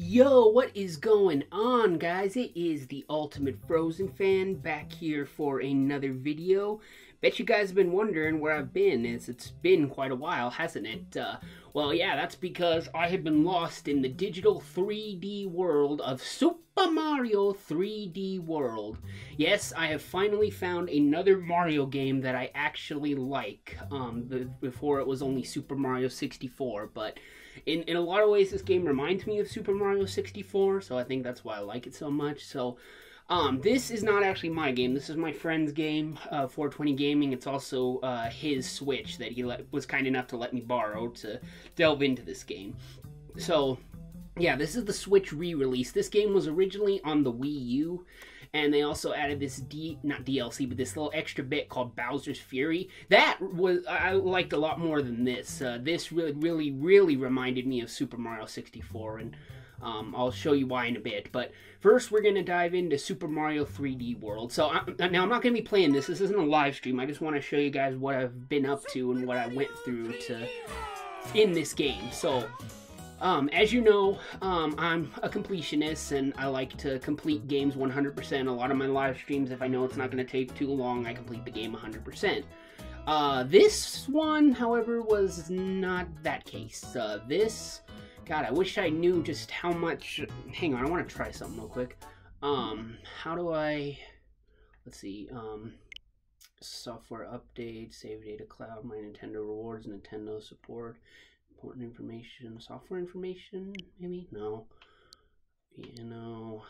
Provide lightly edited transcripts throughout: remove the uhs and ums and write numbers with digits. Yo, what is going on, guys? It is the Ultimate Frozen Fan back here for another video. Bet you guys have been wondering where I've been, as it's been quite a while, hasn't it? Well, yeah, that's because I have been lost in the digital 3D world of Super Mario 3D World. Yes, I have finally found another Mario game that I actually like. Before it was only Super Mario 64, but in a lot of ways this game reminds me of Super Mario 64, so I think that's why I like it so much. So this is not actually my game. This is my friend's game, 420 Gaming. It's also his Switch that he was kind enough to let me borrow to delve into this game. So, yeah, this is the Switch re-release. This game was originally on the Wii U, and they also added this not DLC, but this little extra bit called Bowser's Fury. That was, I liked a lot more than this. This really reminded me of Super Mario 64, and I'll show you why in a bit, but first we're going to dive into Super Mario 3D World. So, now I'm not going to be playing this. This isn't a live stream. I just want to show you guys what I've been up to and what I went through in this game. So, as you know, I'm a completionist, and I like to complete games 100%. A lot of my live streams, if I know it's not going to take too long, I complete the game 100%. This one, however, was not that case. God, I wish I knew just how much. Hang on, I want to try something real quick. How do I? Let's see. Software update, save data cloud, my Nintendo rewards, Nintendo support, important information, software information, maybe? No. You know.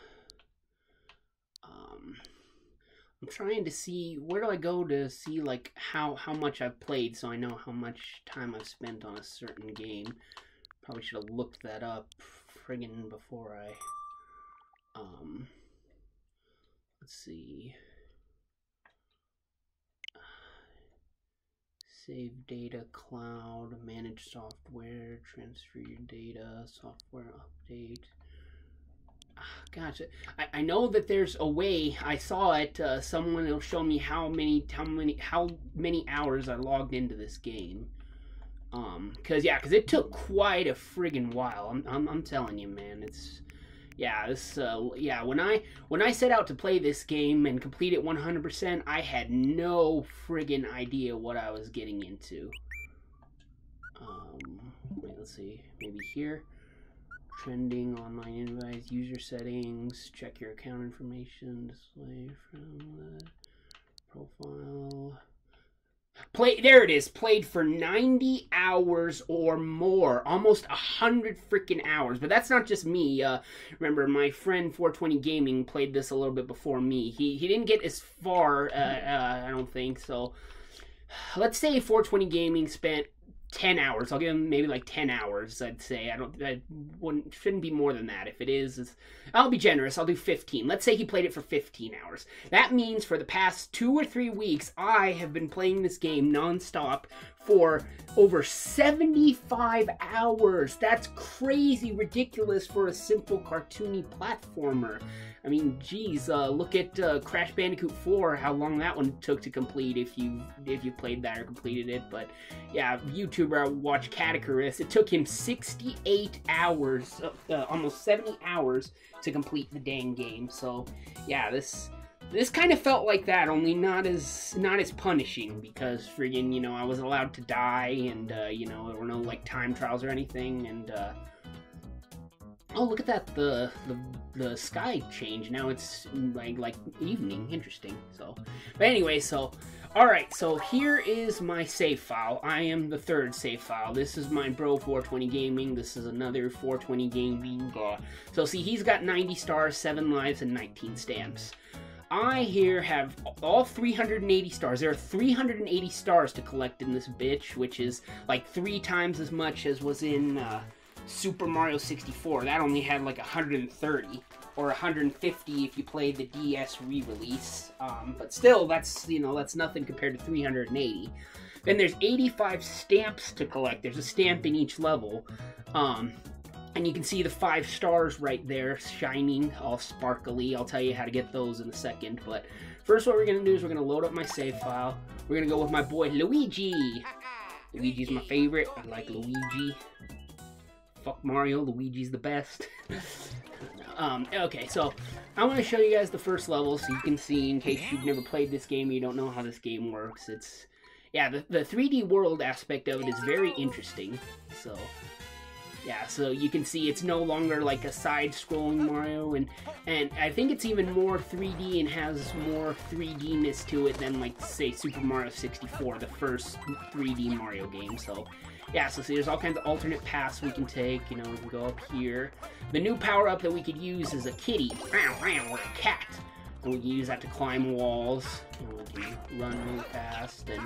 I'm trying to see, where do I go to see like how much I've played, so I know how much time I've spent on a certain game. Probably should have looked that up friggin' before I, let's see, save data, cloud, manage software, transfer your data, software update. Gotcha. I know that there's a way. I saw it. Someone will show me how many hours I logged into this game. Cause it took quite a friggin' while. I'm telling you, man, it's, yeah, this, yeah, when I set out to play this game and complete it 100%, I had no friggin' idea what I was getting into. Wait, let's see, maybe here, trending, online invites, user settings, check your account information, display from the profile. Play, there it is, played for 90 hours or more, almost 100 freaking hours. But that's not just me. Remember, my friend 420 Gaming played this a little bit before me. He didn't get as far, I don't think. So let's say 420 Gaming spent 10 hours. I'll give him maybe like 10 hours, I'd say. Shouldn't be more than that. If it is, I'll be generous. I'll do 15. Let's say he played it for 15 hours. That means for the past 2 or 3 weeks, I have been playing this game nonstop for over 75 hours. That's crazy ridiculous for a simple cartoony platformer. I mean, geez, look at Crash Bandicoot 4, how long that one took to complete if you played that or completed it. But yeah, YouTuber I watch, Catacarist, it took him 68 hours, almost 70 hours to complete the dang game. So yeah, this kind of felt like that, only not as punishing, because friggin', you know, I was allowed to die, and you know, there were no like time trials or anything. And oh, look at that, the sky changed. Now it's like evening. Interesting. So, but anyway, so all right, so here is my save file. I am the third save file. This is my bro 420 Gaming. This is another 420 Gaming. So see, he's got 90 stars, 7 lives, and 19 stamps. I here have all 380 stars. There are 380 stars to collect in this bitch, which is like 3 times as much as was in Super Mario 64. That only had like 130 or 150 if you played the DS re-release. But still, that's, you know, that's nothing compared to 380. Then there's 85 stamps to collect. There's a stamp in each level. And you can see the 5 stars right there, shining, all sparkly. I'll tell you how to get those in a second. But first, what we're going to do is we're going to load up my save file. We're going to go with my boy, Luigi. Luigi's my favorite. I like Luigi. fuck Mario, Luigi's the best. Okay, so I want to show you guys the first level so you can see, in case you've never played this game or you don't know how this game works. It's, yeah, the 3D world aspect of it is very interesting. So, yeah, so you can see it's no longer like a side-scrolling Mario, and I think it's even more 3D and has more 3D-ness to it than, like, say, Super Mario 64, the first 3D Mario game, so... Yeah, so see, there's all kinds of alternate paths we can take. You know, we can go up here. The new power-up that we could use is a kitty. Or a cat. And we can use that to climb walls. And we can run really fast. And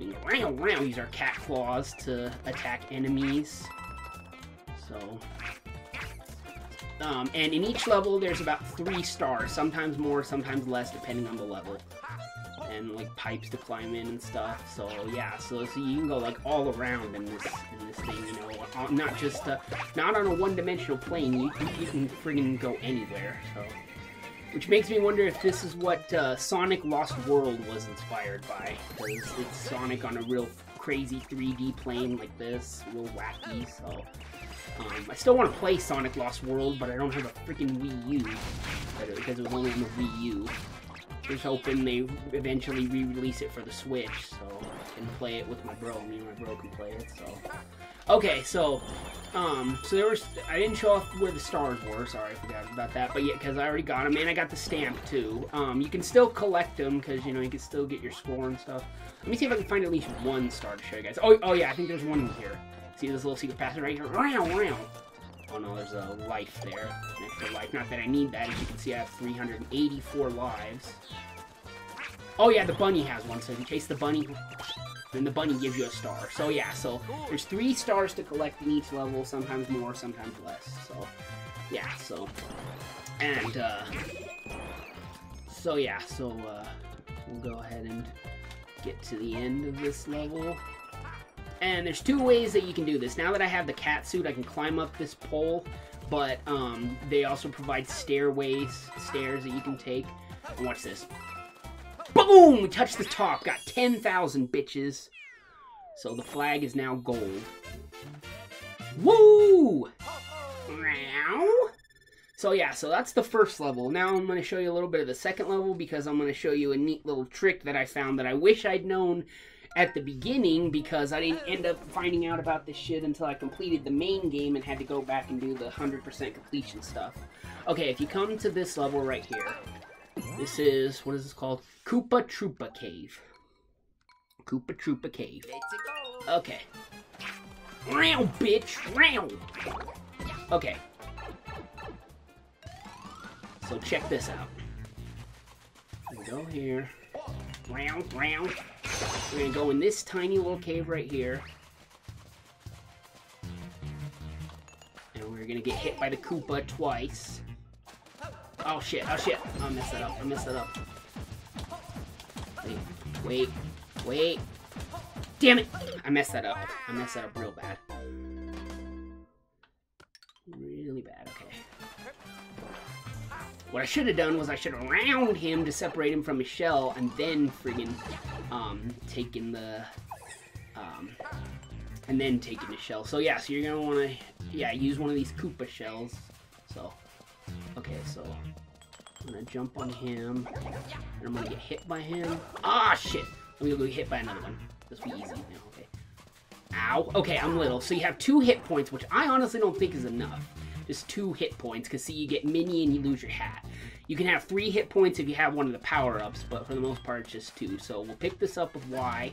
we can use our cat claws to attack enemies. So... and in each level, there's about 3 stars. Sometimes more, sometimes less, depending on the level. And like pipes to climb in and stuff. So yeah, so you can go like all around in this thing, you know, not just not on a one-dimensional plane. You can friggin' go anywhere. So, which makes me wonder if this is what Sonic Lost World was inspired by. It's Sonic on a real crazy 3D plane like this, real wacky. So I still want to play Sonic Lost World, but I don't have a freaking Wii U because it was only on the Wii U. Just hoping they eventually re-release it for the Switch, so I can play it with my bro. Me and my bro can play it, so... Okay, so, there was... I didn't show off where the stars were, sorry, I forgot about that, but yeah, because I already got them, and I got the stamp, too. You can still collect them, because, you know, you can still get your score and stuff. Let me see if I can find at least 1 star to show you guys. Oh yeah, I think there's one in here. See this little secret passage right here? Oh no, there's a life there, an extra life. Not that I need that, as you can see I have 384 lives. Oh yeah, the bunny has one, so if you chase the bunny, then the bunny gives you a star. So yeah, so there's 3 stars to collect in each level, sometimes more, sometimes less. So, yeah, so, and, so yeah, so, we'll go ahead and get to the end of this level. And there's 2 ways that you can do this. Now that I have the cat suit, I can climb up this pole, but they also provide stairs that you can take. And watch this. Boom! We touched the top. Got 10,000, bitches. So the flag is now gold. Woo! Meow! So yeah, so that's the first level. Now I'm going to show you a little bit of the second level, because I'm going to show you a neat little trick that I found that I wish I'd known at the beginning, because I didn't end up finding out about this shit until I completed the main game and had to go back and do the 100% completion stuff. Okay, if you come to this level right here, this is, what is this called? Koopa Troopa Cave. Koopa Troopa Cave. Okay. Round, bitch! Round! Okay. So check this out. We go here. Round, round. We're gonna go in this tiny little cave right here. And we're gonna get hit by the Koopa twice. Oh shit, oh shit. I messed that up, I messed that up. Wait, wait, wait. Damn it! I messed that up. I messed that up real bad. Really bad, okay. What I should have done was I should have round him to separate him from his shell, and then friggin' taking the and then taking the shell. So yeah, so you're gonna wanna use one of these Koopa shells. So okay, so I'm gonna jump on him, and I'm gonna get hit by him. Ah shit! I'm gonna go get hit by another one. This will be easy now. Okay. Ow. Okay, I'm little. So you have 2 hit points, which I honestly don't think is enough. Just 2 hit points, because see, you get mini and you lose your hat. You can have 3 hit points if you have one of the power-ups, but for the most part, it's just 2. So we'll pick this up with Y,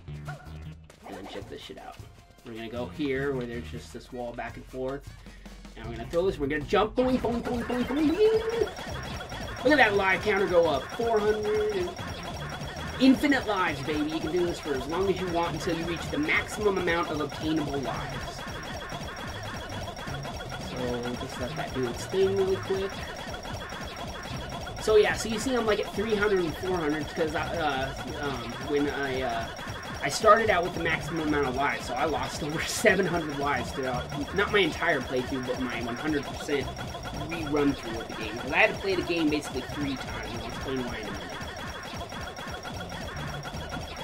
and then check this shit out. We're going to go here, where there's just this wall back and forth, and we're going to throw this. We're going to jump. Boing, boing, boing, boing, boing. Look at that live counter go up. 400 and... Infinite lives, baby. You can do this for as long as you want until you reach the maximum amount of obtainable lives. So just let that do its thing really quick. So yeah, so you see I'm like at 300 and 400 because when I started out with the maximum amount of lives, so I lost over 700 lives throughout, not my entire playthrough, but my 100% rerun through of the game. Because I had to play the game basically 3 times, and I'll explain why in a minute.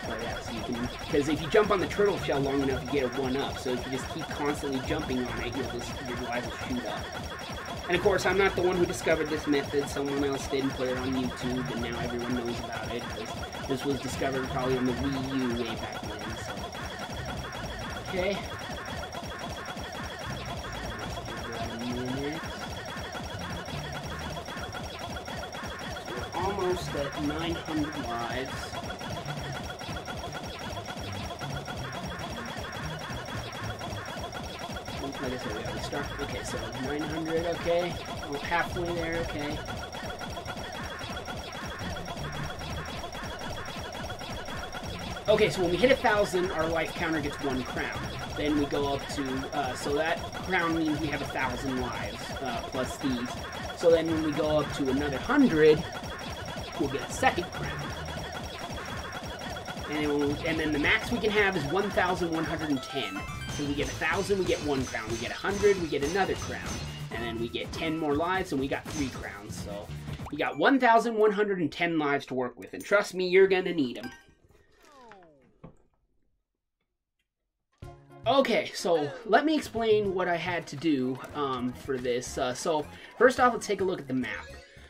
But yeah, so you Tanooki, because if you jump on the turtle shell long enough, you get a 1-up. So if you just keep constantly jumping on it, your life will shoot up. And of course, I'm not the one who discovered this method. Someone else did and put it on YouTube, and now everyone knows about it. This was discovered probably on the Wii U way back then. So. Okay. We're almost at 900 lives. Like I said, we have to start. Okay, so 900, okay. We're halfway there, okay. Okay, so when we hit 1,000, our life counter gets 1 crown. Then we go up to, so that crown means we have 1,000 lives, plus these. So then when we go up to another 100, we'll get a 2nd crown. And then the max we can have is 1,110. So we get 1,000, we get 1 crown. We get 100, we get another crown. And then we get 10 more lives, and we got 3 crowns. So we got 1,110 lives to work with. And trust me, you're going to need them. Okay, so let me explain what I had to do for this. So first off, let's take a look at the map.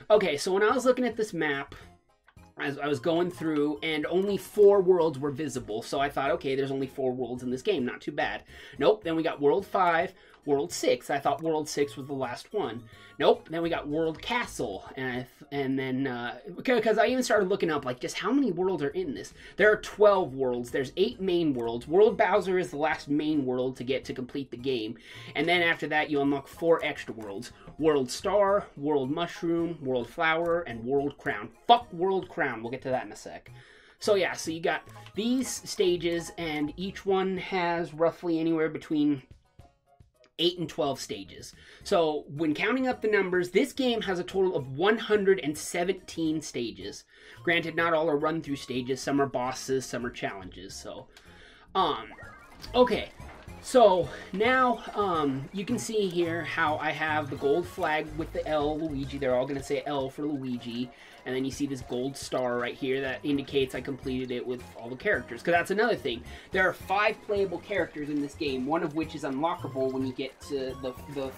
Okay, so when I was looking at this map, as I was going through, and only 4 worlds were visible, so I thought, okay, there's only 4 worlds in this game, not too bad. Nope, then we got World 5, World 6, I thought World 6 was the last one. Nope, then we got World Castle, and then, because I even started looking up, like, just how many worlds are in this? There are 12 worlds, there's 8 main worlds, World Bowser is the last main world to get to complete the game, and then after that you unlock 4 extra worlds. World Star, World Mushroom, World Flower, and World Crown. Fuck World Crown, we'll get to that in a sec. So yeah, so you got these stages, and each one has roughly anywhere between 8 and 12 stages. So when counting up the numbers, this game has a total of 117 stages. Granted, not all are run-through stages, some are bosses, some are challenges, so. Okay, so now you can see here how I have the gold flag with the L, Luigi. They're all gonna say L for Luigi. And then you see this gold star right here that indicates I completed it with all the characters. Because that's another thing. There are 5 playable characters in this game, one of which is unlockable when you get to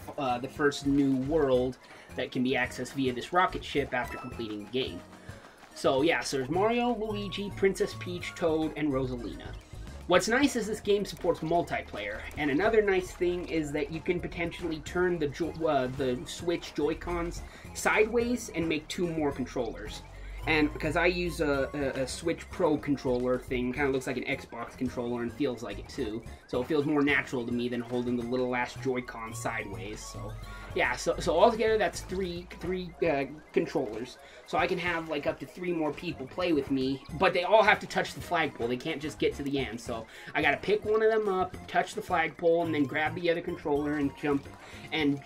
the first new world that can be accessed via this rocket ship after completing the game. So yeah, so there's Mario, Luigi, Princess Peach, Toad, and Rosalina. What's nice is this game supports multiplayer, and another nice thing is that you can potentially turn the Switch Joy-Cons sideways and make 2 more controllers. And because I use a Switch Pro controller thing, kind of looks like an Xbox controller and feels like it too, so it feels more natural to me than holding the little last Joy-Con sideways. So yeah, so altogether that's three controllers. So I can have like up to 3 more people play with me, but they all have to touch the flagpole. They can't just get to the end. So I gotta pick one of them up, touch the flagpole, and then grab the other controller and jump and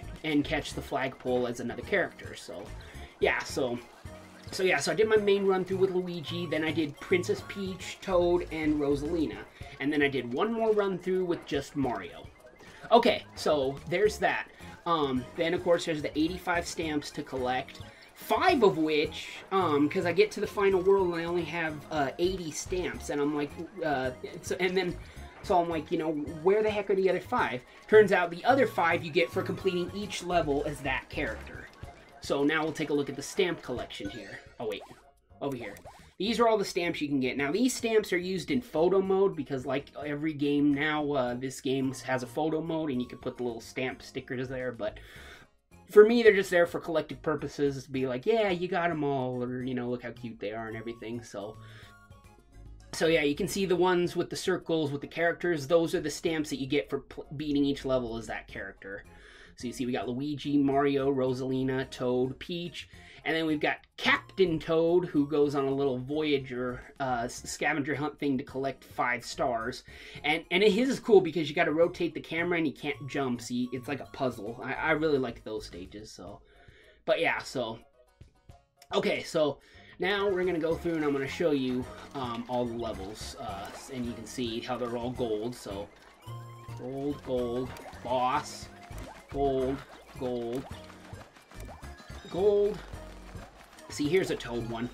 catch the flagpole as another character. So yeah, so I did my main run through with Luigi, then I did Princess Peach, Toad, and Rosalina, and then I did 1 more run through with just Mario. Okay, so there's that. Then, of course, there's the 85 stamps to collect, 5 of which, because I get to the final world and I only have 80 stamps, and I'm like, so I'm like, you know, where the heck are the other 5? Turns out the other 5 you get for completing each level as that character. So now we'll take a look at the stamp collection here. Oh, wait, over here. These are all the stamps you can get. Now, these stamps are used in photo mode because, like every game now, this game has a photo mode, and you can put the little stamp stickers there. But for me, they're just there for collective purposes, to be like, yeah, you got them all, or, you know, look how cute they are and everything. So yeah, you can see the ones with the circles, with the characters. Those are the stamps that you get for beating each level as that character. So you see we got Luigi, Mario, Rosalina, Toad, Peach. And then we've got Captain Toad, who goes on a little Voyager scavenger hunt thing to collect 5 stars. And his is cool because you got to rotate the camera and you can't jump. See, it's like a puzzle. I really liked those stages. So, but yeah, so okay, so now we're gonna go through and I'm gonna show you all the levels, and you can see how they're all gold. So gold, gold, boss, gold, gold, gold. See, here's a Toad one.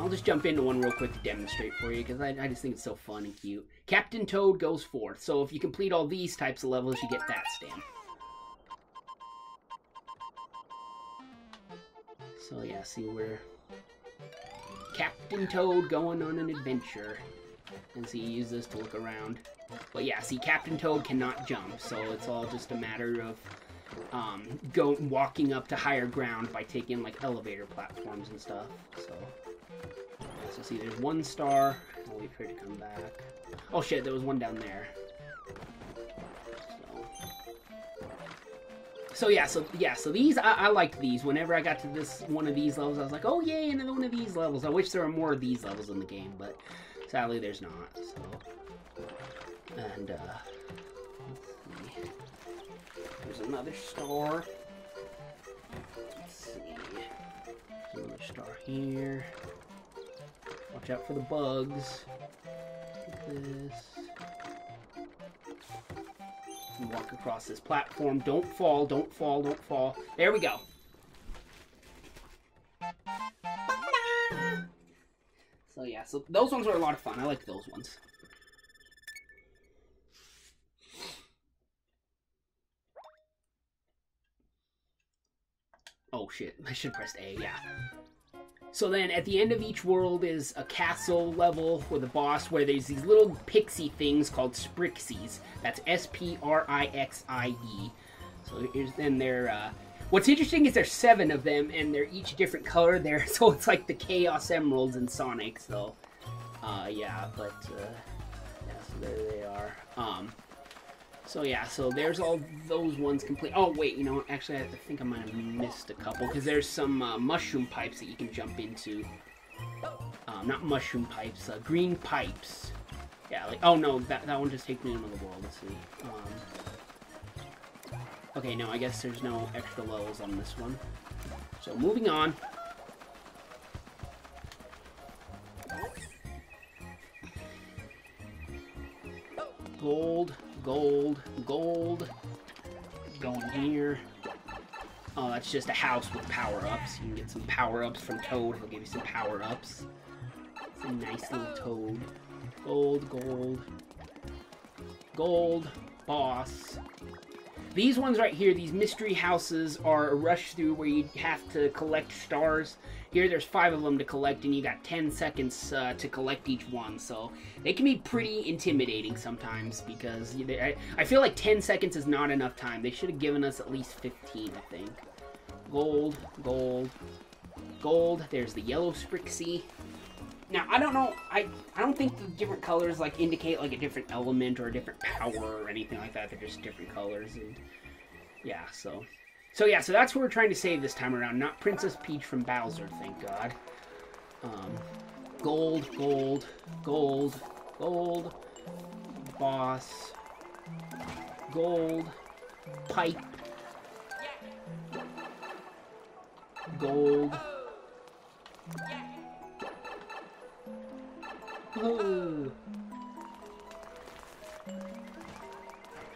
I'll just jump into one real quick to demonstrate for you, because I just think it's so fun and cute. Captain Toad goes forth, so if you complete all these types of levels, you get that stamp. So yeah, see, we're Captain Toad going on an adventure. And so you use this to look around. But yeah, see, Captain Toad cannot jump, so it's all just a matter of walking up to higher ground by taking, like, elevator platforms and stuff. So, yeah, so see, there's one star. I'll wait for it to come back. Oh shit, there was one down there. So these, I liked these. Whenever I got to this one of these levels, I was like, oh yay, another one of these levels. I wish there were more of these levels in the game, but sadly there's not, so. And, let's see. There's another star. Let's see. There's another star here. Watch out for the bugs. Like this. And walk across this platform. Don't fall, don't fall, don't fall. There we go. So yeah, so those ones were a lot of fun. I like those ones. Oh shit, I should press A, yeah. So then at the end of each world is a castle level with a boss where there's these little pixie things called Sprixies. That's S-P-R-I-X-I-E. So here's then their, what's interesting is there's 7 of them and they're each different color there. So it's like the Chaos Emeralds in Sonic. So, yeah, but, yeah, so there they are. So yeah, so there's all those ones complete. Oh wait, you know what? Actually, I think I might have missed a couple because there's some mushroom pipes that you can jump into. Not mushroom pipes, green pipes. Yeah, like oh no, that one just takes me into the world. Let's see. Okay, no, I guess there's no extra levels on this one. So moving on. Gold. Gold, gold, going here. Oh, that's just a house with power-ups. You can get some power-ups from Toad. He'll give you some power-ups. It's a nice little Toad. Gold, gold, gold, boss. These ones right here, these mystery houses, are a rush through where you have to collect stars. Here, there's 5 of them to collect, and you got 10 seconds to collect each one. So they can be pretty intimidating sometimes because I feel like 10 seconds is not enough time. They should have given us at least 15, I think. Gold, gold, gold. There's the yellow Sprixie. Now, I don't know. I don't think the different colors like indicate like a different element or a different power or anything like that. They're just different colors. And yeah, so. So yeah, so that's what we're trying to save this time around, not Princess Peach from Bowser, thank God. Gold, gold, gold, gold, boss, gold, pipe, gold. Ooh.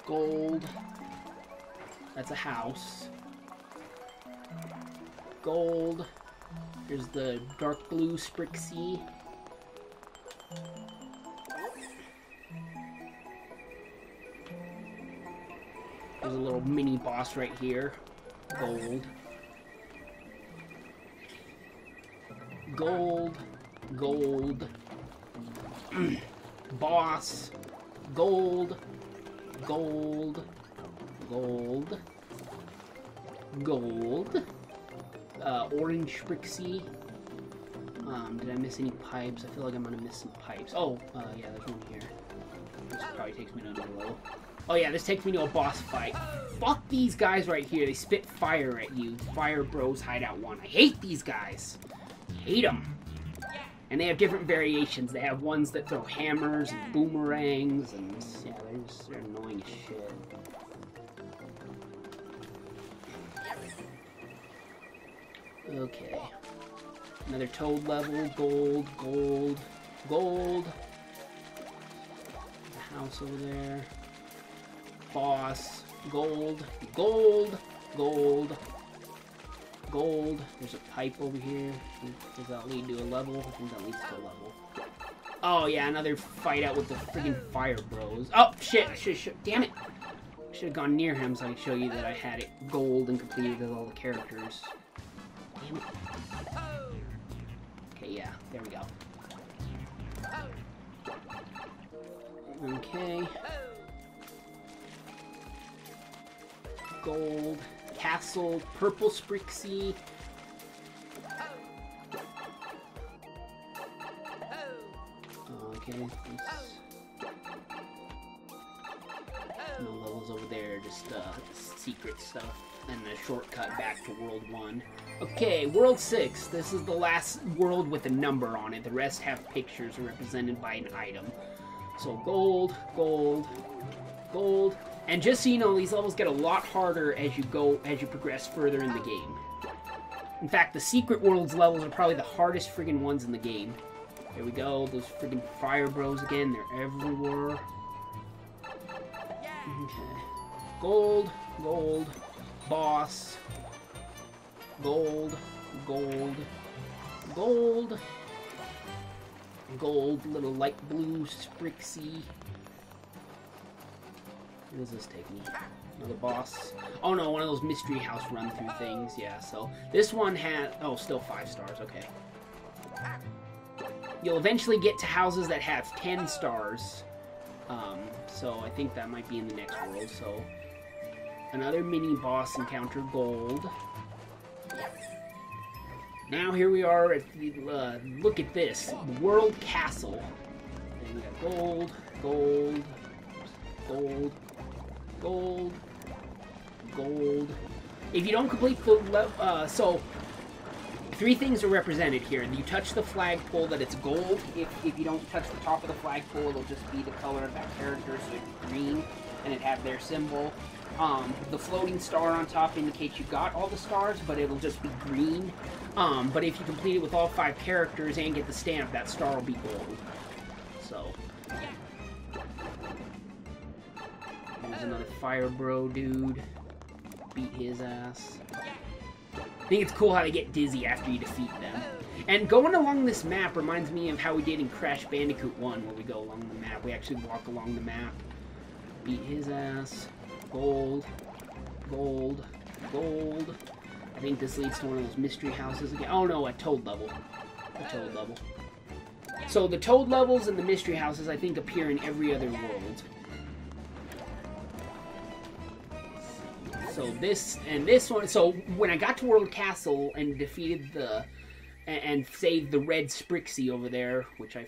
Gold. That's a house. Gold. Here's the dark blue Sprixie. There's a little mini boss right here. Gold. Gold. Gold. Boss. Gold. Gold. Gold. Gold. Orange Sprixie. Did I miss any pipes? I feel like I'm gonna miss some pipes. Oh, yeah, there's one here. This probably takes me to another level. Oh yeah, this takes me to a boss fight. Fuck these guys right here. They spit fire at you. Fire Bros Hideout 1. I hate these guys. Hate them. And they have different variations. They have ones that throw hammers and boomerangs and yeah, they're annoying as shit. Okay. Another Toad level. Gold, gold, gold. The house over there. Boss. Gold, gold, gold. gold. There's a pipe over here. Does that lead to a level? I think that leads to a level. Oh yeah, another fight out with the freaking Fire Bros. Oh shit! Damn it! I should have gone near him so I could show you that I had it gold and completed with all the characters. Damn it! Okay, yeah, there we go. Okay. Gold. Castle, purple Sprixie. Okay, no levels over there, just secret stuff, and a shortcut back to World 1. Okay, World 6. This is the last world with a number on it. The rest have pictures represented by an item. So gold, gold, gold. And just so you know, these levels get a lot harder as you progress further in the game. In fact, the Secret World's levels are probably the hardest friggin' ones in the game. There we go, those friggin' Fire Bros again, they're everywhere. Okay. Gold, gold, boss. Gold, gold, gold. Gold, little light blue Sprixie. What does this take me? Another boss. Oh no, one of those mystery house run through things. Yeah, so this one has... Oh, still 5 stars. Okay. You'll eventually get to houses that have 10 stars. So I think that might be in the next world. So another mini boss encounter, gold. Now here we are at the... look at this. World Castle. And we got gold, gold, gold. Gold, gold. If you don't complete the level, so 3 things are represented here. You touch the flagpole, that it's gold. If you don't touch the top of the flagpole, it'll just be the color of that character, so it's green, and it have their symbol. The floating star on top indicates you got all the stars, but it'll just be green. But if you complete it with all 5 characters and get the stamp, that star will be gold. So. There's another Fire Bro dude. Beat his ass. I think it's cool how they get dizzy after you defeat them. And going along this map reminds me of how we did in Crash Bandicoot 1, where we go along the map. We actually walk along the map. Beat his ass. Gold. Gold. Gold. I think this leads to one of those mystery houses again. Oh no, a Toad level. A Toad level. So the Toad levels and the mystery houses, I think, appear in every other world. So this, and this one, so when I got to World Castle and defeated the, and saved the red Sprixie over there, which I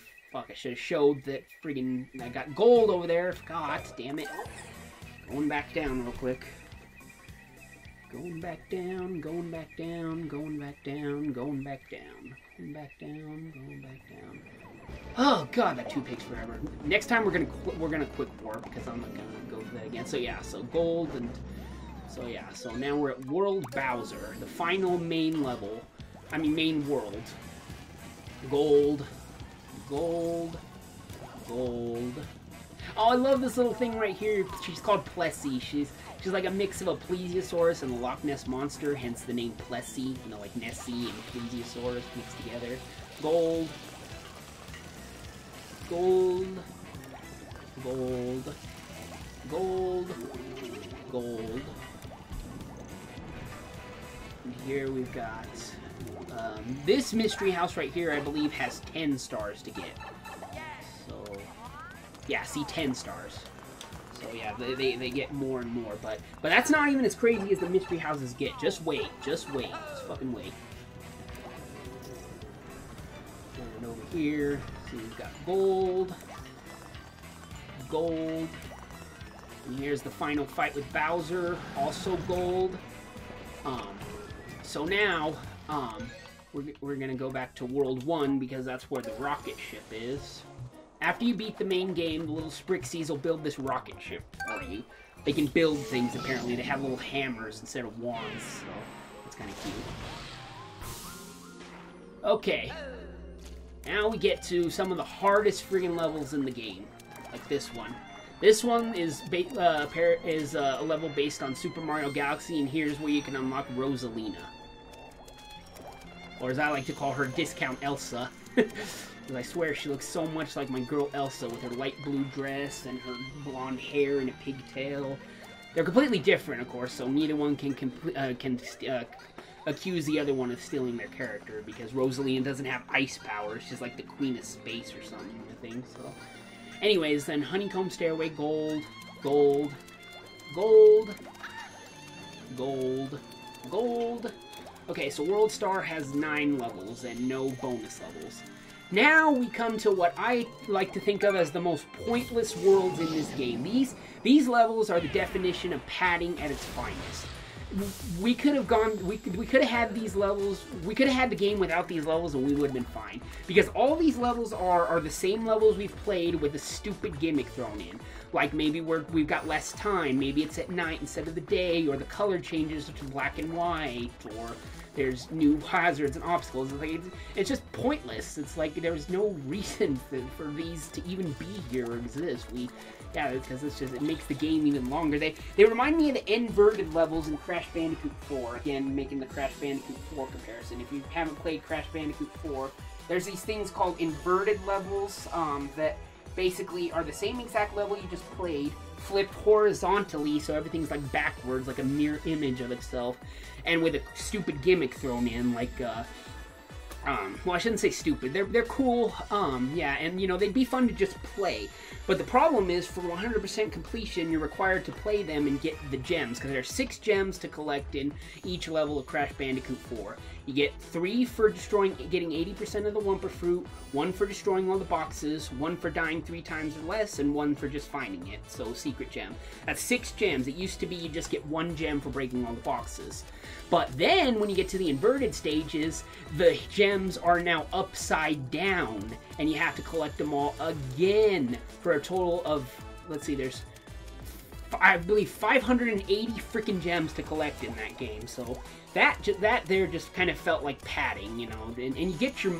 should have showed that friggin', I got gold over there, God damn it. Going back down real quick. Going back down, going back down, going back down, going back down, going back down, going back down. Oh god, that 2 takes forever. Next time we're gonna quick warp, because I'm not gonna go through that again. So yeah, so gold and... So yeah, so now we're at World Bowser, the final main level, I mean main world. Gold, gold, gold. Oh, I love this little thing right here. She's called Plessie. She's like a mix of a Plesiosaurus and a Loch Ness Monster, hence the name Plessie, you know, like Nessie and Plesiosaurus mixed together. Gold, gold, gold, gold, gold. And here we've got this mystery house right here, I believe, has 10 stars to get. So, yeah, see, 10 stars. So, yeah, they get more and more, but that's not even as crazy as the mystery houses get. Just wait, just wait, just fucking wait. And over here, see, we've got gold, gold. And here's the final fight with Bowser, also gold. So now, we're gonna go back to World 1, because that's where the rocket ship is. After you beat the main game, the little Sprixies will build this rocket ship for you. They can build things, apparently. They have little hammers instead of wands, so it's kind of cute. Okay. Now we get to some of the hardest friggin' levels in the game, like this one. This one is a level based on Super Mario Galaxy, and here's where you can unlock Rosalina. Or as I like to call her, Discount Elsa. Because I swear she looks so much like my girl Elsa with her light blue dress and her blonde hair and a pigtail. They're completely different, of course, so neither one can accuse the other one of stealing their character, because Rosalina doesn't have ice powers. She's like the queen of space or something, I think, so. Anyways, then Honeycomb Stairway, gold, gold, gold, gold, gold. Okay, so World Star has 9 levels and no bonus levels. Now we come to what I like to think of as the most pointless worlds in this game. These levels are the definition of padding at its finest. We could have gone. We could have had these levels. We could have had the game without these levels, and we would have been fine. Because all these levels are the same levels we've played with a stupid gimmick thrown in. Like maybe we've got less time. Maybe it's at night instead of the day, or the color changes to black and white, or there's new hazards and obstacles. It's, like, it's just pointless. It's like there's no reason for these to even be here or exist. Yeah, because it's just, it makes the game even longer. They remind me of the inverted levels in Crash Bandicoot 4. Again, making the Crash Bandicoot 4 comparison. If you haven't played Crash Bandicoot 4, there's these things called inverted levels that basically are the same exact level you just played, flipped horizontally, so everything's like backwards, like a mirror image of itself, and with a stupid gimmick thrown in, like, well, I shouldn't say stupid. They're cool, yeah, and, you know, they'd be fun to just play. But the problem is, for 100% completion, you're required to play them and get the gems, because there are 6 gems to collect in each level of Crash Bandicoot 4. You get 3 for getting 80% of the Wumper Fruit, 1 for destroying all the boxes, 1 for dying 3 times or less, and 1 for just finding it, so secret gem. That's 6 gems. It used to be you just get 1 gem for breaking all the boxes. But then, when you get to the inverted stages, the gems are now upside down, and you have to collect them all again for a total of, let's see, there's, I believe, 580 freaking gems to collect in that game. So that there just kind of felt like padding, you know, and you get your...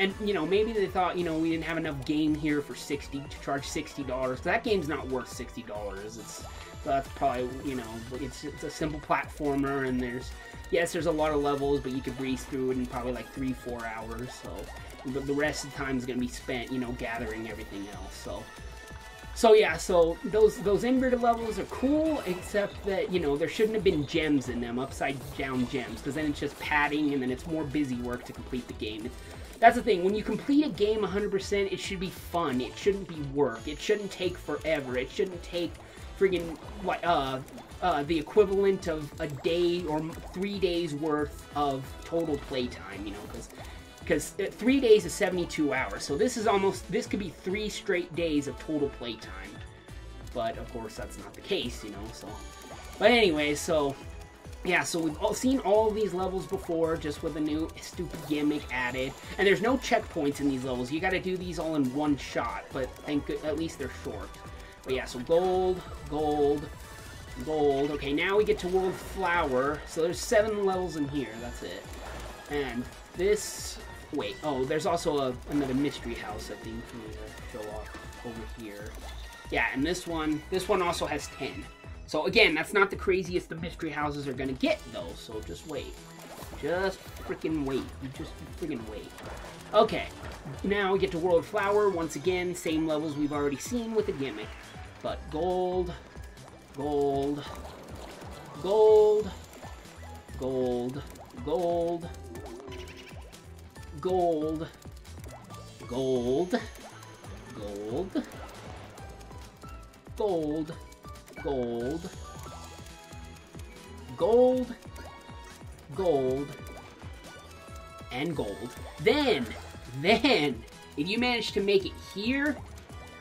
And, you know, maybe they thought, you know, we didn't have enough game here for to charge $60. That game's not worth $60. That's probably, you know, it's a simple platformer, and there's, yes, there's a lot of levels, but you could breeze through it in probably like 3-4 hours, so the rest of the time is going to be spent, you know, gathering everything else, so. So yeah, so those inverted levels are cool, except that, you know, there shouldn't have been gems in them, upside down gems, because then it's just padding, and then it's more busy work to complete the game. That's the thing, when you complete a game 100%, it should be fun, it shouldn't be work, it shouldn't take forever, it shouldn't take friggin' what, the equivalent of a day or 3 days worth of total playtime, you know, because 3 days is 72 hours, so this is almost, this could be 3 straight days of total playtime, but of course that's not the case, you know, so, but anyway, so, yeah, so we've seen all these levels before, just with a new stupid gimmick added, and there's no checkpoints in these levels, you gotta do these all in one shot, but at least they're short, but yeah, so gold, gold, gold, okay, now we get to World Flower, so there's 7 levels in here, that's it, and this... Wait, oh, there's also another mystery house, I think, for me to show off over here. Yeah, and this one also has 10. So again, that's not the craziest the mystery houses are gonna get, though, so just wait. Just freaking wait. You just freaking wait. Okay, now we get to World Flower. Once again, same levels we've already seen with a gimmick. But gold, gold, gold, gold, gold, gold, gold, gold, gold, gold, gold, gold, and gold. Then, if you manage to make it here,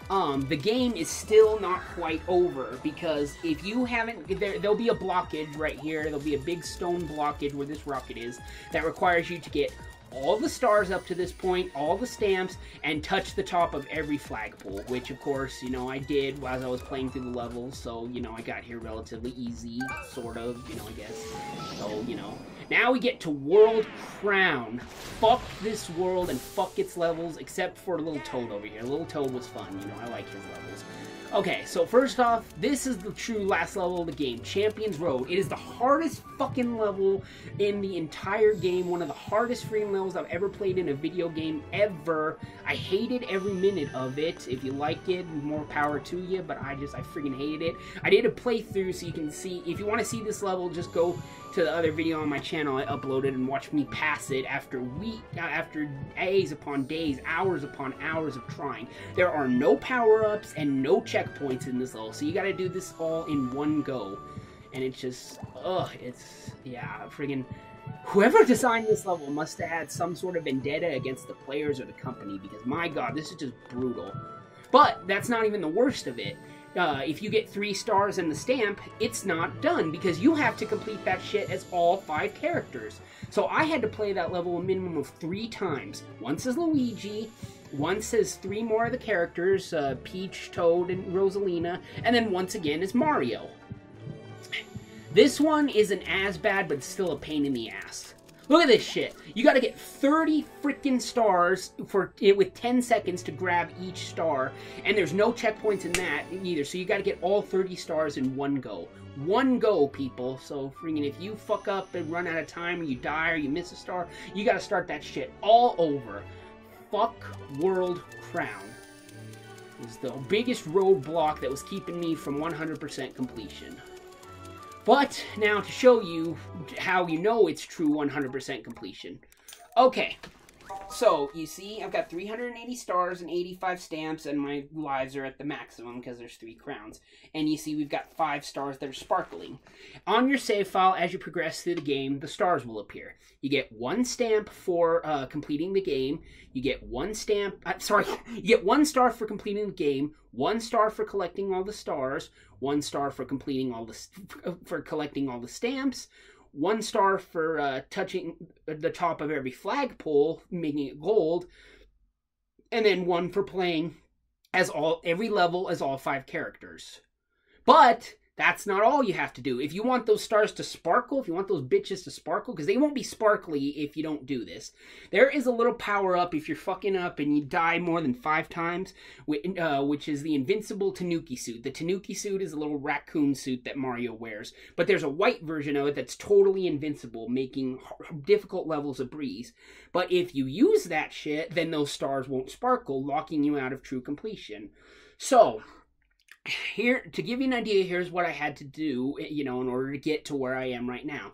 the game is still not quite over, because if you haven't, there'll be a blockage right here, there'll be a big stone blockage where this rocket is, that requires you to get all the stars up to this point, all the stamps, and touch the top of every flagpole, which, of course, you know, I did as I was playing through the levels, so, you know, I got here relatively easy, sort of, you know, I guess. So, you know. Now we get to World Crown. Fuck this world and fuck its levels, except for Little Toad over here. Little Toad was fun, you know, I like his levels. Okay, so first off, this is the true last level of the game, Champions Road. It is the hardest fucking level in the entire game, one of the hardest freaking levels I've ever played in a video game ever. I hated every minute of it. If you like it, more power to you, but I freaking hated it. I did a playthrough, so you can see, if you want to see this level, just go to the other video on my channel I uploaded and watch me pass it after days upon days, hours upon hours of trying. There are no power-ups and no checkpoints in this level, so you gotta do this all in one go. And it's just, ugh, it's, yeah, friggin' whoever designed this level must have had some sort of vendetta against the players or the company, because my god, this is just brutal. But that's not even the worst of it. If you get 3 stars in the stamp, it's not done, because you have to complete that shit as all 5 characters. So I had to play that level a minimum of 3 times. Once as Luigi, once as 3 more of the characters, Peach, Toad, and Rosalina, and then once again as Mario. This one isn't as bad, but still a pain in the ass. Look at this shit. You gotta get 30 freaking stars for it with 10 seconds to grab each star, and there's no checkpoints in that either, so you gotta get all 30 stars in one go. One go, people. So freaking if you fuck up and run out of time, or you die, or you miss a star, you gotta start that shit all over. Fuck World Crown. It was the biggest roadblock that was keeping me from 100% completion. But now to show you how you know it's true 100% completion. Okay, so you see I've got 380 stars and 85 stamps, and my lives are at the maximum because there's 3 crowns. And you see we've got 5 stars that are sparkling. On your save file, as you progress through the game, the stars will appear. You get 1 stamp for completing the game. You get 1 star for completing the game. 1 star for collecting all the stars, 1 star for completing all the stamps, 1 star for touching the top of every flagpole, making it gold, and then 1 for playing as every level as all 5 characters. But that's not all you have to do. If you want those stars to sparkle, if you want those bitches to sparkle, because they won't be sparkly if you don't do this. There is a little power-up if you're fucking up and you die more than 5 times, which is the Invincible Tanooki Suit. The Tanooki Suit is a little raccoon suit that Mario wears, but there's a white version of it that's totally invincible, making difficult levels a breeze. But if you use that shit, then those stars won't sparkle, locking you out of true completion. So here, to give you an idea, here's what I had to do, you know, in order to get to where I am right now.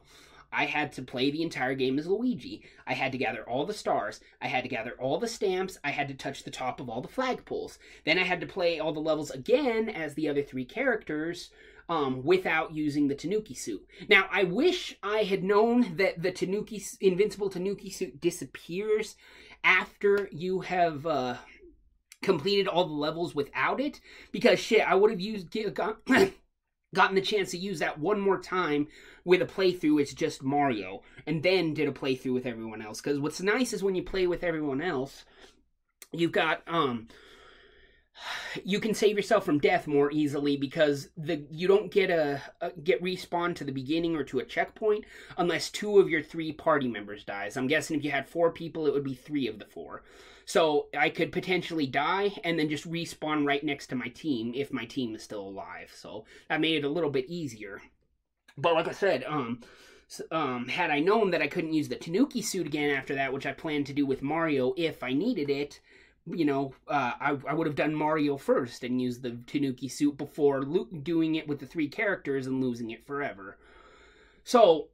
I had to play the entire game as Luigi. I had to gather all the stars. I had to gather all the stamps. I had to touch the top of all the flagpoles. Then I had to play all the levels again as the other 3 characters, without using the Tanooki Suit. Now, I wish I had known that the Invincible Tanooki Suit disappears after you have completed all the levels without it, because shit, I would have gotten the chance to use that 1 more time with a playthrough. It's just Mario, and then did a playthrough with everyone else, because what's nice is when you play with everyone else, you've got you can save yourself from death more easily, because you don't get respawned to the beginning or to a checkpoint unless 2 of your 3 party members dies. I'm guessing if you had 4 people, it would be 3 of the 4. So I could potentially die and then just respawn right next to my team if my team is still alive. So that made it a little bit easier. But like I said, had I known that I couldn't use the Tanooki Suit again after that, which I planned to do with Mario if I needed it, you know, I would have done Mario first and used the Tanooki Suit before doing it with the 3 characters and losing it forever. So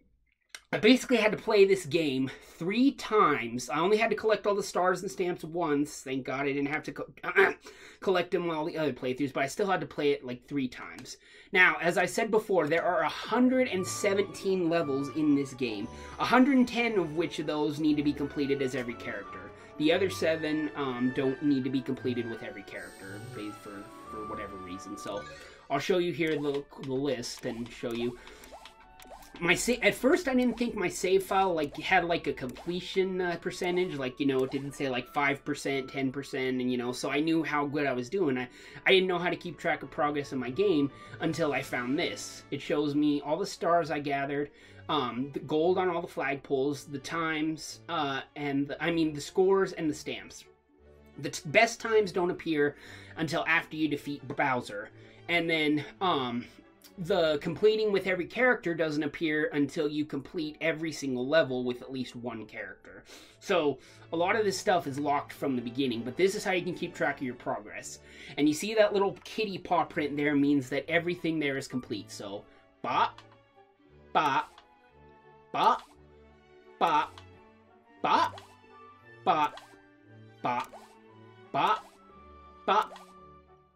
I basically had to play this game 3 times. I only had to collect all the stars and stamps once. Thank God I didn't have to collect them while the other playthroughs, but I still had to play it like 3 times. Now, as I said before, there are 117 levels in this game, 110 of which of those need to be completed as every character. The other 7 don't need to be completed with every character for whatever reason. So I'll show you here the list and show you. At first, I didn't think my save file had a completion percentage, like, you know, it didn't say like 5%, 10%, and you know, so I knew how good I was doing. I didn't know how to keep track of progress in my game until I found this. It shows me all the stars I gathered, the gold on all the flagpoles, the times, and the scores and the stamps. The best times don't appear until after you defeat Bowser. And then, the completing with every character doesn't appear until you complete every single level with at least one character. So, a lot of this stuff is locked from the beginning, but this is how you can keep track of your progress. And you see that little kitty paw print there means that everything there is complete. So, bop, bop, bop, bop, bop, bop, bop, bop,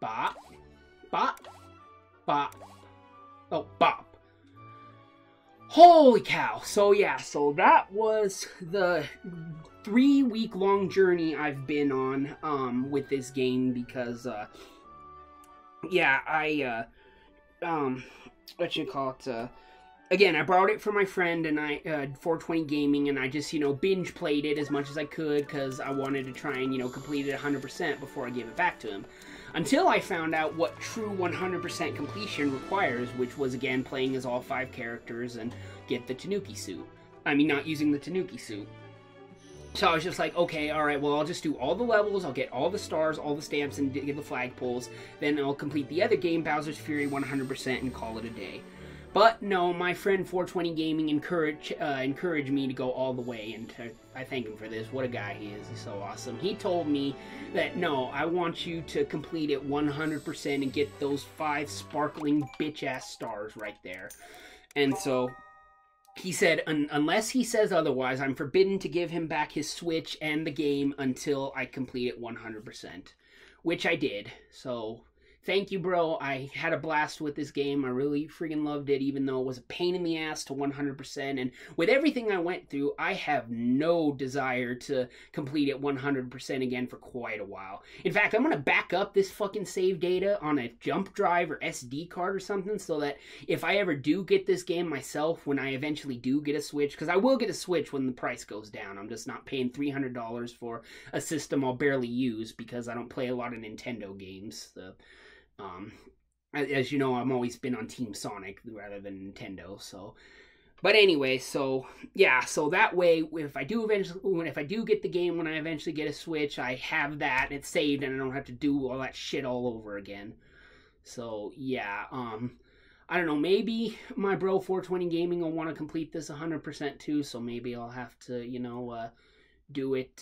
bop, bop, bop, bop. Oh, bop. Holy cow. So yeah, so that was the 3-week long journey I've been on with this game, because yeah, I what you call it, again, I borrowed it from my friend, and I 420 Gaming, and I just, you know, binge played it as much as I could, because I wanted to try and, you know, complete it 100% before I gave it back to him. Until I found out what true 100% completion requires, which was, again, playing as all 5 characters and get the Tanooki Suit. I mean, not using the Tanooki Suit. So I was just like, okay, alright, well, I'll just do all the levels, I'll get all the stars, all the stamps, and get the flagpoles, then I'll complete the other game, Bowser's Fury, 100%, and call it a day. But no, my friend 420 Gaming encouraged me to go all the way, and I thank him for this. What a guy he is. He's so awesome. He told me that, no, I want you to complete it 100% and get those 5 sparkling bitch-ass stars right there. And so he said, unless he says otherwise, I'm forbidden to give him back his Switch and the game until I complete it 100%, which I did. So thank you, bro. I had a blast with this game. I really freaking loved it, even though it was a pain in the ass to 100%. And with everything I went through, I have no desire to complete it 100% again for quite a while. In fact, I'm going to back up this fucking save data on a jump drive or SD card or something, so that if I ever do get this game myself, when I eventually do get a Switch, because I will get a Switch when the price goes down. I'm just not paying $300 for a system I'll barely use, because I don't play a lot of Nintendo games. So, as you know, I've always been on Team Sonic rather than Nintendo, so, but anyway, so, yeah, so that way, if I do get the game when I eventually get a Switch, I have that, it's saved, and I don't have to do all that shit all over again, so, yeah, I don't know, maybe my bro 420 Gaming will want to complete this 100% too, so maybe I'll have to, you know, do it,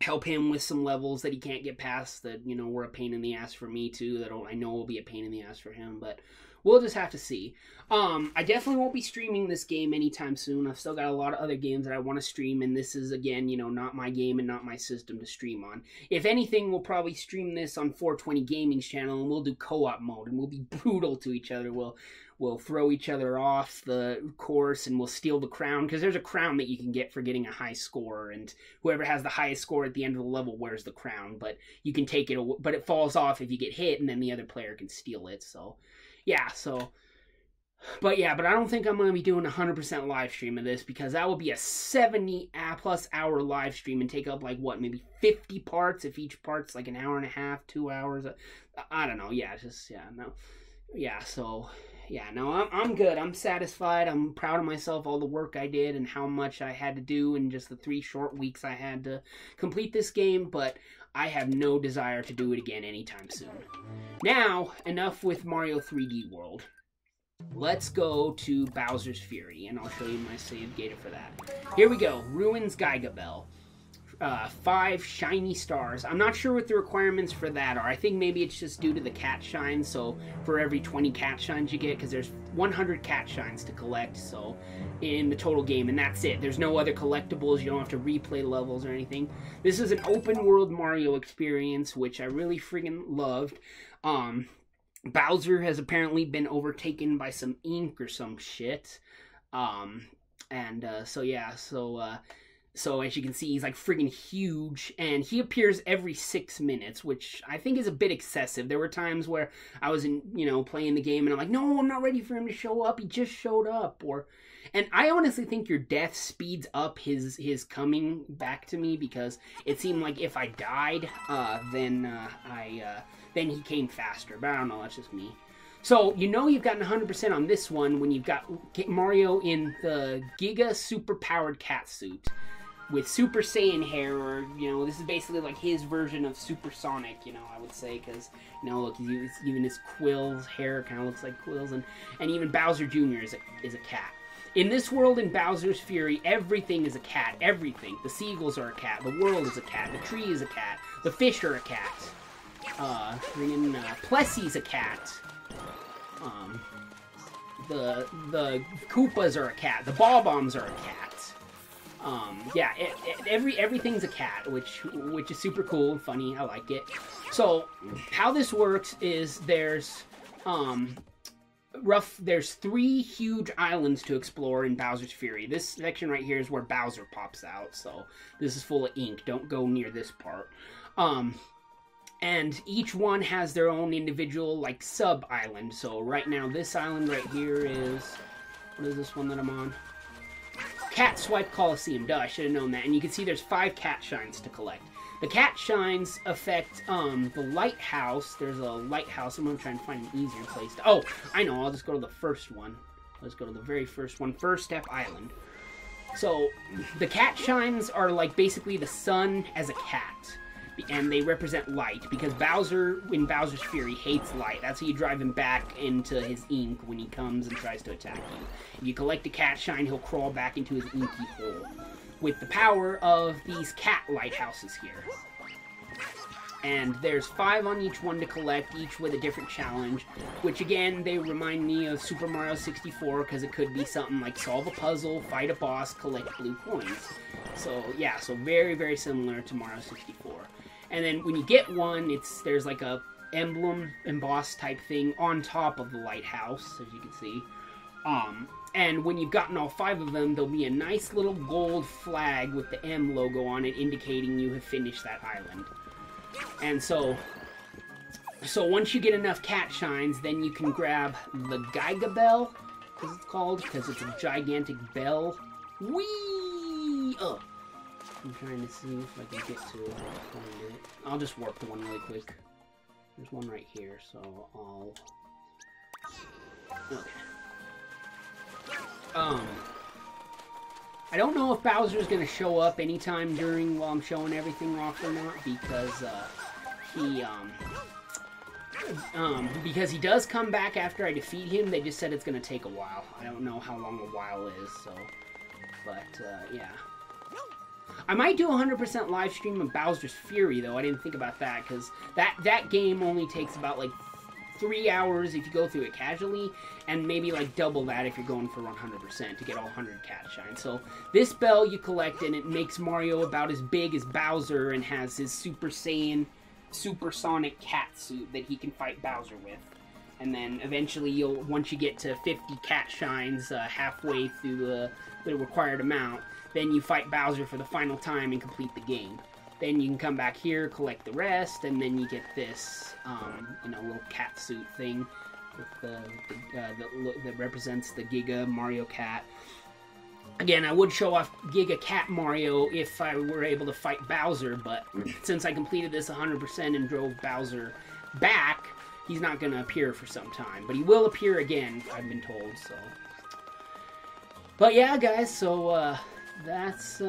help him with some levels that he can't get past that, you know, were a pain in the ass for me too, that I know will be a pain in the ass for him, but we'll just have to see. I definitely won't be streaming this game anytime soon. I've still got a lot of other games that I want to stream, and this is, again, you know, not my game and not my system to stream on. If anything, we'll probably stream this on 420 Gaming's channel, and we'll do co-op mode, and we'll be brutal to each other. We'll throw each other off the course, and we'll steal the crown, because there's a crown that you can get for getting a high score, and whoever has the highest score at the end of the level wears the crown, but you can take it, but it falls off if you get hit, and then the other player can steal it, so, yeah, so, but yeah, but I don't think I'm going to be doing 100% live stream of this, because that will be a 70-plus hour live stream and take up, like, what, maybe 50 parts, if each part's, like, an hour and a half, 2 hours, I don't know, yeah, just, yeah, no, yeah, so, yeah, no, I'm good. I'm satisfied. I'm proud of myself, all the work I did and how much I had to do in just the 3 short weeks I had to complete this game, but I have no desire to do it again anytime soon. Now, enough with Mario 3D World. Let's go to Bowser's Fury, and I'll show you my save data for that. Here we go. Ruins Giga Bell. 5 shiny stars. I'm not sure what the requirements for that are. I think maybe it's just due to the Cat Shines, so for every 20 Cat Shines you get, because there's 100 Cat Shines to collect, so, in the total game, and that's it. There's no other collectibles, you don't have to replay levels or anything. This is an open-world Mario experience, which I really friggin' loved. Bowser has apparently been overtaken by some ink or some shit. So yeah, so, so as you can see, he's like friggin' huge, and he appears every 6 minutes, which I think is a bit excessive. There were times where I was, you know, playing the game, and I'm like, no, I'm not ready for him to show up. He just showed up, or, and I honestly think your death speeds up his coming back to me, because it seemed like if I died, then he came faster. But I don't know, that's just me. So, you know you've gotten 100% on this one when you've got Mario in the Giga Super Powered Cat Suit. with Super Saiyan hair, or, you know, this is basically like his version of Super Sonic, you know, I would say, because, you know, look, even his Quill's hair kind of looks like Quill's, and even Bowser Jr. is a cat. In this world, in Bowser's Fury, everything is a cat, everything. The seagulls are a cat, the world is a cat, the tree is a cat, the fish are a cat. Plessie's a cat. The Koopas are a cat, the Bob-Ombs are a cat. Yeah, everything's a cat, which is super cool and funny. I like it. So, how this works is there's three huge islands to explore in Bowser's Fury. This section right here is where Bowser pops out, so this is full of ink. Don't go near this part. And each one has their own individual, like, sub-island. So right now, this island right here is... what is this one that I'm on? Cat Swipe Coliseum. Duh, I should have known that. And you can see there's 5 Cat Shines to collect. The Cat Shines affect the lighthouse. There's a lighthouse. I'm going to try and find an easier place to... oh, I know. I'll just go to the first one. Let's go to the very first one. First Step Island. So the Cat Shines are, like, basically the sun as a cat. And they represent light, because Bowser, in Bowser's Fury, hates light. That's how you drive him back into his ink when he comes and tries to attack you. If you collect a cat shine, he'll crawl back into his inky hole. With the power of these cat lighthouses here. And there's 5 on each one to collect, each with a different challenge. Which, again, they remind me of Super Mario 64, because it could be something like solve a puzzle, fight a boss, collect blue coins. So, yeah, so very, very similar to Mario 64. And then when you get one, there's like a emblem embossed type thing on top of the lighthouse, as you can see. And when you've gotten all 5 of them, there'll be a nice little gold flag with the M logo on it, indicating you have finished that island. And so once you get enough cat shines, then you can grab the Giga Bell, as it's called, because it's a gigantic bell. Whee! Oh. I'm trying to see if I can get to it. I'll just warp the one really quick. There's one right here, so I'll... okay. I don't know if Bowser's gonna show up anytime during while I'm showing everything off or not, because because he does come back after I defeat him. They just said it's gonna take a while. I don't know how long a while is, so... but, yeah. I might do a 100% live stream of Bowser's Fury, though. I didn't think about that, because that game only takes about, like, 3 hours if you go through it casually, and maybe, like, double that if you're going for 100% to get all 100 cat shines. So, this bell you collect, and it makes Mario about as big as Bowser and has his Super Saiyan, supersonic cat suit that he can fight Bowser with. And then eventually, once you get to 50 cat shines halfway through the required amount, then you fight Bowser for the final time and complete the game. Then you can come back here, collect the rest, and then you get this little cat suit thing with that represents the Giga Mario Cat. Again, I would show off Giga Cat Mario if I were able to fight Bowser, but since I completed this 100% and drove Bowser back, he's not going to appear for some time, but he will appear again, I've been told, so. But yeah, guys, so that's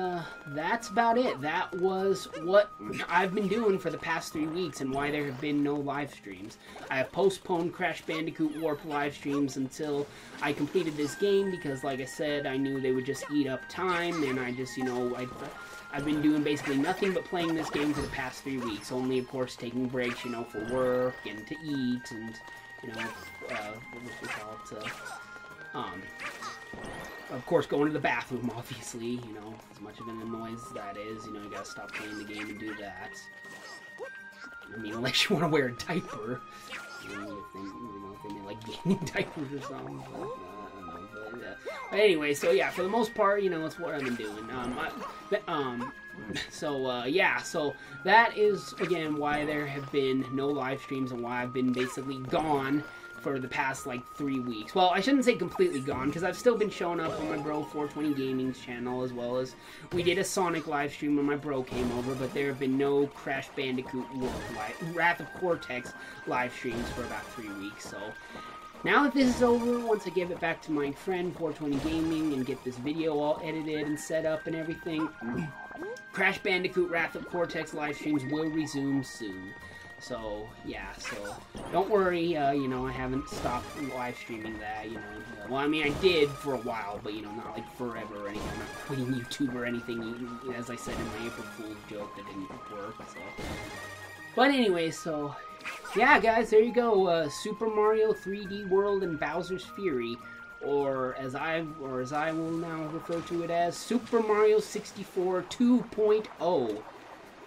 about it. That was what I've been doing for the past 3 weeks and why there have been no live streams. I have postponed Crash Bandicoot Warp live streams until I completed this game because, like I said, I knew they would just eat up time, and I just, you know, I've been doing basically nothing but playing this game for the past 3 weeks. Only, of course, taking breaks, you know, for work and to eat and, you know, of course, going to the bathroom, obviously, you know, as much of an annoyance as that is, you know, you gotta stop playing the game and do that. I mean, unless you want to wear a diaper. You know, if they like gaming diapers or something, but, but anyway, so yeah, for the most part, you know, it's what I've been doing. Yeah, so that is, again, why there have been no live streams and why I've been basically gone for the past, like, 3 weeks. Well, I shouldn't say completely gone, because I've still been showing up on my bro 420 Gaming's channel, as well as we did a Sonic live stream when my bro came over, but there have been no Crash Bandicoot Wrath of Cortex live streams for about 3 weeks, so... now that this is over, once I give it back to my friend 420 Gaming and get this video all edited and set up and everything, Crash Bandicoot Wrath of Cortex livestreams will resume soon. So, yeah, so don't worry, you know, I haven't stopped live streaming that, you know. Well, I mean, I did for a while, but, you know, not like forever or anything. I'm not quitting YouTube or anything, as I said in my April Fool's joke that didn't work, so. But anyway, so, yeah, guys, there you go. Super Mario 3D World and Bowser's Fury, or as I will now refer to it as, Super Mario 64 2.0.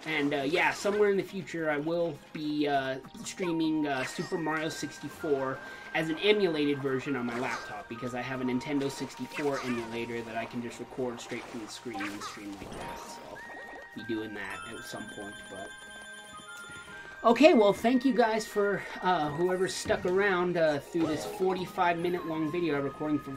And, yeah, somewhere in the future I will be streaming Super Mario 64 as an emulated version on my laptop, because I have a Nintendo 64 emulator that I can just record straight from the screen and stream like that, so I'll be doing that at some point, but... Okay, well, thank you guys for whoever stuck around through this 45-minute-long video. I'm recording for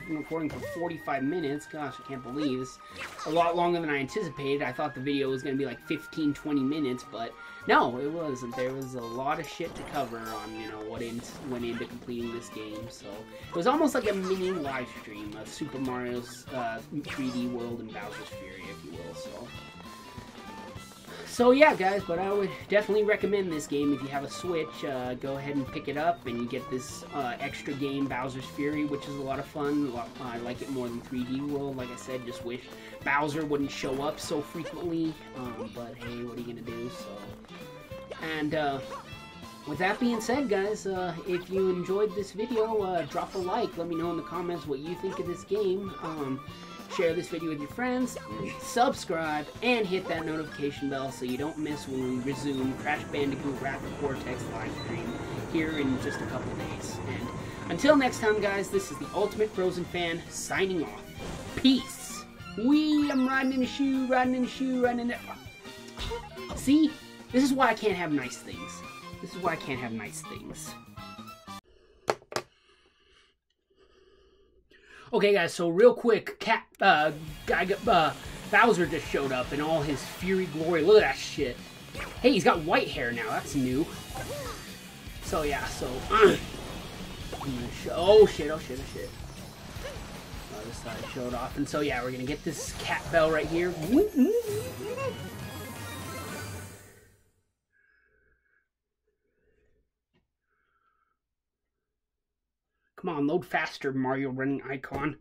45 minutes. Gosh, I can't believe it's a lot longer than I anticipated. I thought the video was going to be like 15, 20 minutes, but no, it wasn't. There was a lot of shit to cover on, you know, what went into completing this game. So it was almost like a mini live stream of Super Mario's 3D World and Bowser's Fury, if you will, so... So yeah, guys, but I would definitely recommend this game. If you have a Switch, go ahead and pick it up, and you get this extra game, Bowser's Fury, which is a lot of fun. I like it more than 3D World. Like I said, just wish Bowser wouldn't show up so frequently, but hey, what are you gonna do, so... And, with that being said, guys, if you enjoyed this video, drop a like. Let me know in the comments what you think of this game. Share this video with your friends, subscribe, and hit that notification bell so you don't miss when we resume Crash Bandicoot Wrath of Cortex live stream here in just a couple days. And until next time, guys, this is the Ultimate Frozen Fan signing off. Peace. Wee, I'm riding in the shoe, riding in the shoe, riding in the... See? This is why I can't have nice things. This is why I can't have nice things. Okay, guys, so real quick, Bowser just showed up in all his fury glory. Look at that shit. Hey, he's got white hair now. That's new. So, yeah, so... oh, shit, oh, shit, oh, shit. I just thought I showed off. And so, yeah, we're gonna get this Cat Bell right here. Come on, load faster, Mario running icon.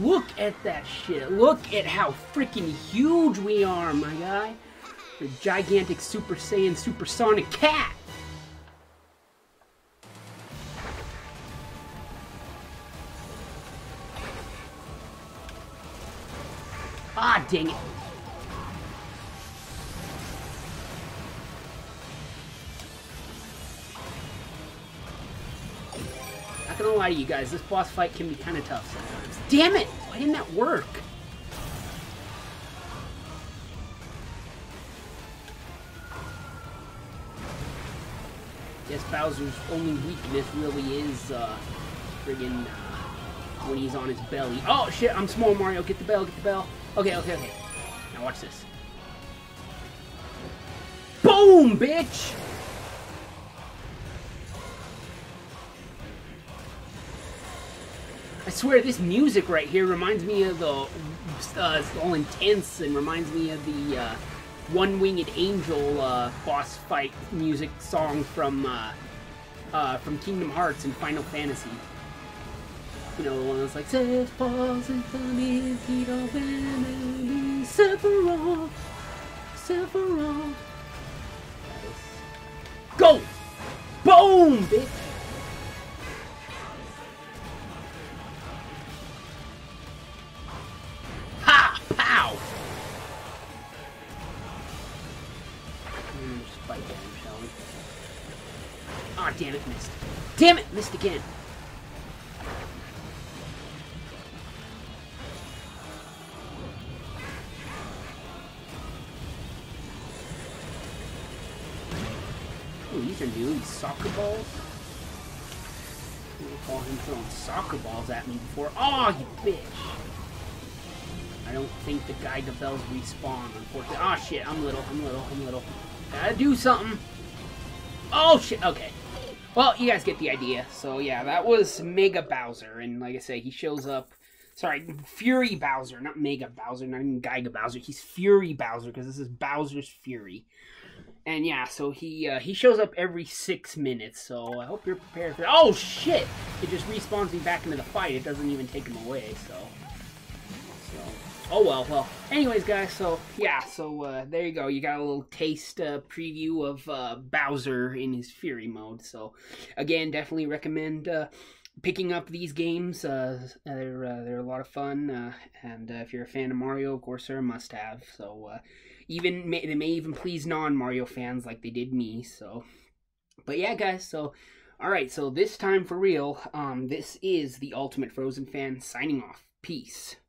Look at that shit. Look at how freaking huge we are, my guy. The gigantic Super Saiyan supersonic cat. Ah, dang it. I'm not gonna lie to you guys, this boss fight can be kind of tough sometimes. Damn it! Why didn't that work? Yes, Bowser's only weakness really is friggin' when he's on his belly. Oh shit! I'm small, Mario. Get the bell. Get the bell. Okay, okay, okay. Now watch this. Boom, bitch! I swear, this music right here reminds me of the, it's all intense, and reminds me of the One-Winged Angel boss fight music song from Kingdom Hearts and Final Fantasy. You know, the one that's like, Sephiroth. Go! Boom, bitch! Ah, damn it, missed. Damn it, missed again. Ooh, these are new, these soccer balls. I'm gonna call him throwing soccer balls at me before. Oh, you bitch! I don't think the Giga Bells respawn, unfortunately. Ah, oh, shit, I'm little. Gotta do something. Oh, shit, okay. Well, you guys get the idea. So, yeah, that was Mega Bowser. And like I say, he shows up Sorry, Fury Bowser, not Mega Bowser, not even Giga Bowser. He's Fury Bowser because this is Bowser's Fury. And yeah, so he shows up every 6 minutes, so I hope you're prepared for that. Oh, shit! It just respawns me back into the fight. It doesn't even take him away, so... oh, well. Anyways, guys, so, yeah, so, there you go. You got a little taste, preview of, Bowser in his Fury mode. So, again, definitely recommend, picking up these games. They're a lot of fun, and, if you're a fan of Mario, of course, they're a must-have. So, even, they may even please non-Mario fans like they did me, so. But, yeah, guys, so, alright, so this time for real, this is the Ultimate Frozen Fan signing off. Peace.